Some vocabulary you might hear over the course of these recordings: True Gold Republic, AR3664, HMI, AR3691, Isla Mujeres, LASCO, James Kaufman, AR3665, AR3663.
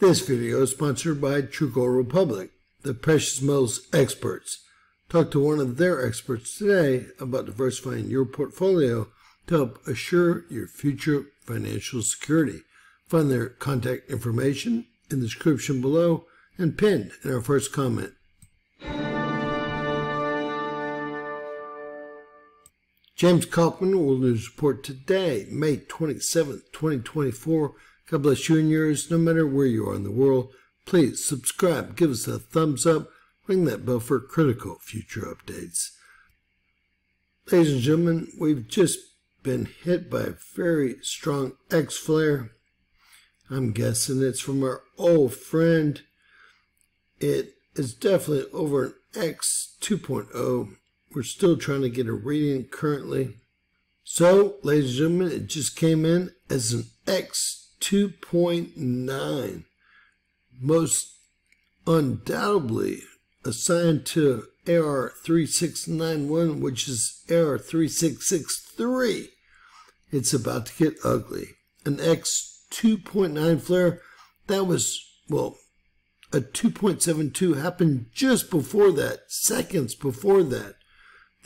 This video is sponsored by True Gold Republic, the precious metals experts. Talk to one of their experts today about diversifying your portfolio to help assure your future financial security. Find their contact information in the description below and pinned in our first comment. James Kaufman will do his report today, May 27, 2024. God bless you and yours, no matter where you are in the world. Please subscribe, give us a thumbs up, ring that bell for critical future updates. Ladies and gentlemen, we've just been hit by a very strong X flare. I'm guessing it's from our old friend. It is definitely over an X 2.0. We're still trying to get a reading currently. So, ladies and gentlemen, it just came in as an X 2.9, most undoubtedly assigned to AR3691, which is AR3663. It's about to get ugly. An X 2.9 flare, that was, well, a 2.72 happened just before that, seconds before that.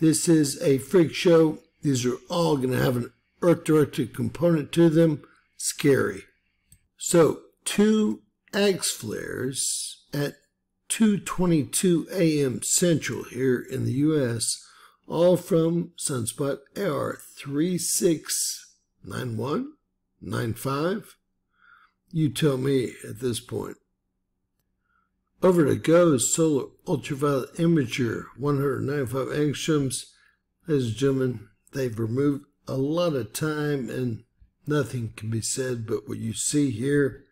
This is a freak show. These are all going to have an Earth-directed component to them. Scary. So, two X flares at 2:22 a.m. Central here in the U.S., all from sunspot AR3691, 95. You tell me at this point. Over to Go is Solar Ultraviolet Imager, 195 angstroms. Ladies and gentlemen, they've removed a lot of time and nothing can be said but what you see here.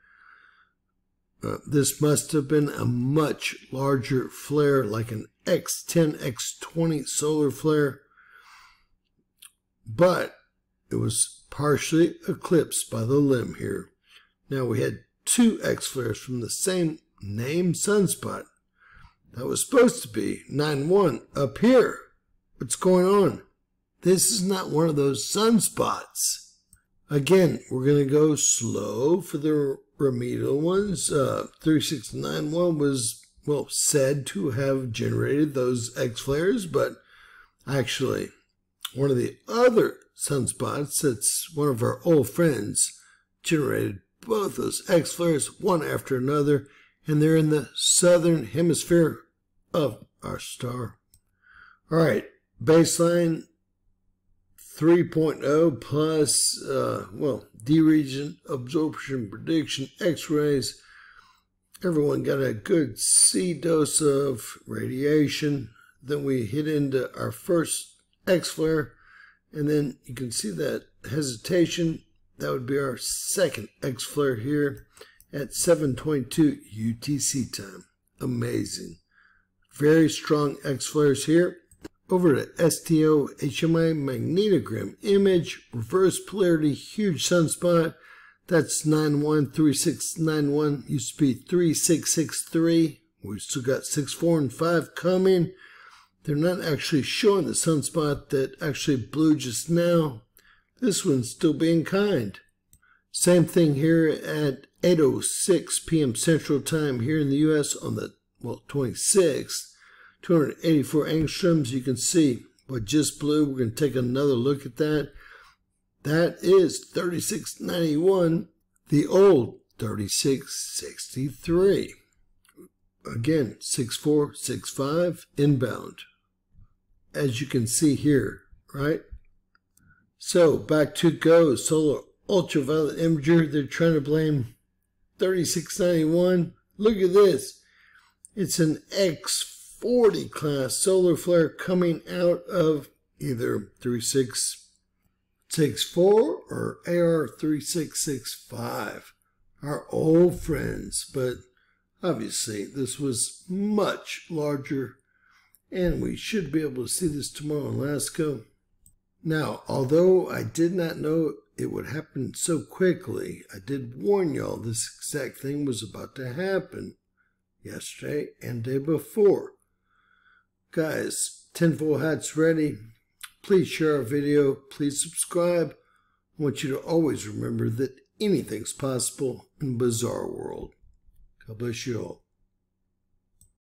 This must have been a much larger flare, like an X10, X20 solar flare. But it was partially eclipsed by the limb here. Now we had two X flares from the same named sunspot. That was supposed to be 9.1 up here. What's going on? This is not one of those sunspots. Again, we're going to go slow for the remedial ones. 3691 was, well, said to have generated those X-flares, but actually one of the other sunspots, that's one of our old friends, generated both those X-flares one after another, and they're in the southern hemisphere of our star. All right, baseline 3.0 plus, well, D-region absorption prediction, X-rays. Everyone got a good C dose of radiation. Then we hit into our first X-flare. And then you can see that hesitation. That would be our second X-flare here at 7:22 UTC time. Amazing. Very strong X-flares here. Over to STO HMI magnetogram image, reverse polarity, huge sunspot. That's 913691, used to be 3663. We've still got 6, 4, and 5 coming. They're not actually showing the sunspot that actually blew just now. This one's still being kind. Same thing here at 8:06 p.m. Central Time here in the U.S. on the, well, 26th. 284 angstroms. You can see what just blew. We're going to take another look at that. That is 3691, the old 3663. Again, 6465 inbound, as you can see here, right? So back to Go Solar Ultraviolet Imager. They're trying to blame 3691. Look at this. It's an X40 class solar flare coming out of either 3664 or AR3665, our old friends, but obviously this was much larger, and we should be able to see this tomorrow in LASCO. Now, although I did not know it would happen so quickly, I did warn y'all this exact thing was about to happen yesterday and day before. Guys, tinfoil hats ready. Please share our video. Please subscribe. I want you to always remember that anything's possible in a bizarre world. a brochure.